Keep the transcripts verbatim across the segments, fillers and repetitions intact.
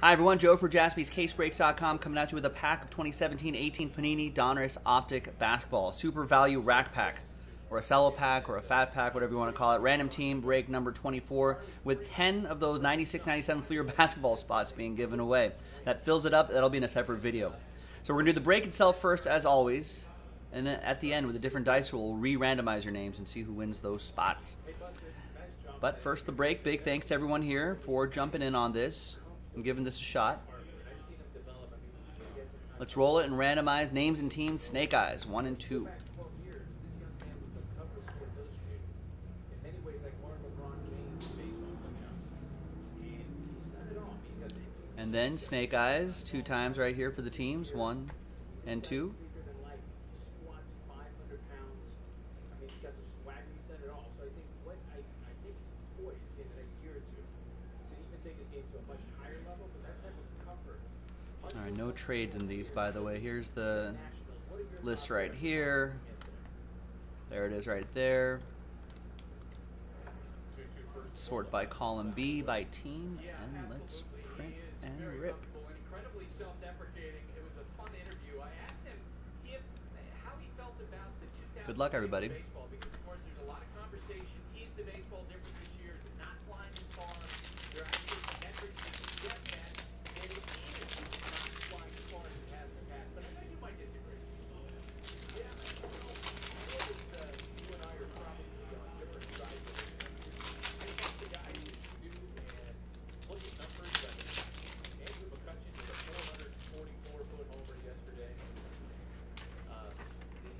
Hi everyone, Joe for Jaspys Case Breaks dot com coming at you with a pack of twenty seventeen eighteen Panini Donruss Optic Basketball. Super value rack pack, or a cello pack, or a fat pack, whatever you want to call it. Random team break number twenty-four with ten of those ninety-six ninety-seven Fleer basketball spots being given away. That fills it up. That'll be in a separate video. So we're going to do the break itself first, as always. And then at the end, with a different dice roll, we'll re-randomize your names and see who wins those spots. But first, the break. Big thanks to everyone here for jumping in on this and giving this a shot. Let's roll it and randomize names and teams. Snake Eyes, one and two. And then Snake Eyes two times right here for the teams, one and two. All right, no trades in these, by the way. Here's the list right here. There it is right there. Sort by column B, by team, and let's print and rip. Good luck, everybody.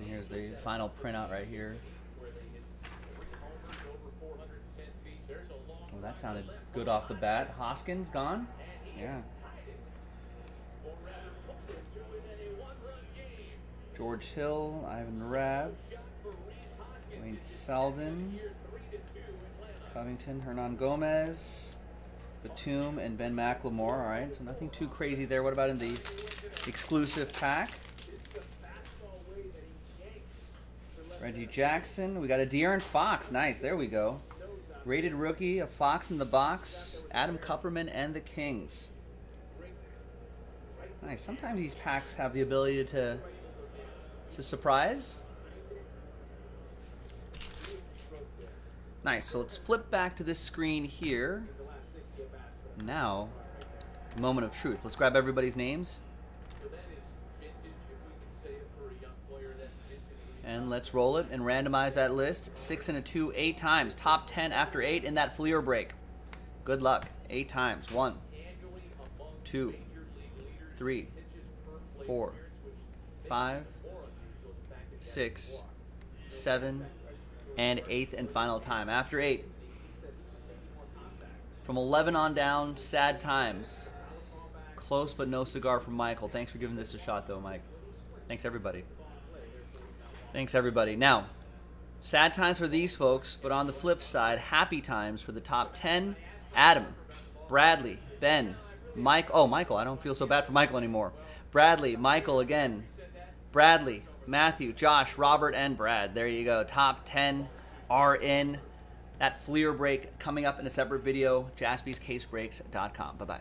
Here's the final printout right here. Well, that sounded good off the bat. Hoskins gone? Yeah. George Hill, Ivan Rabb, Wayne Seldon, Covington, Hernan Gomez, Batum, and Ben McLemore. All right, so nothing too crazy there. What about in the exclusive pack? Reggie Jackson. We got a De'Aaron Fox. Nice. There we go. Rated rookie. A Fox in the box. Adam Kupperman and the Kings. Nice. Sometimes these packs have the ability to to surprise. Nice. So let's flip back to this screen here. Now, moment of truth. Let's grab everybody's names. And let's roll it and randomize that list. Six and a two, eight times. Top ten after eight in that Fleer break. Good luck. Eight times. One, two, three, four, five, six, seven, and eighth and final time. After eight. From eleven on down, sad times. Close but no cigar from Michael. Thanks for giving this a shot, though, Mike. Thanks, everybody. Thanks, everybody. Now, sad times for these folks, but on the flip side, happy times for the top ten. Adam, Bradley, Ben, Mike. Oh, Michael. I don't feel so bad for Michael anymore. Bradley, Michael again. Bradley, Matthew, Josh, Robert, and Brad. There you go. Top ten are in. That Fleer break coming up in a separys video, Jaspys Case Breaks dot com. Bye-bye.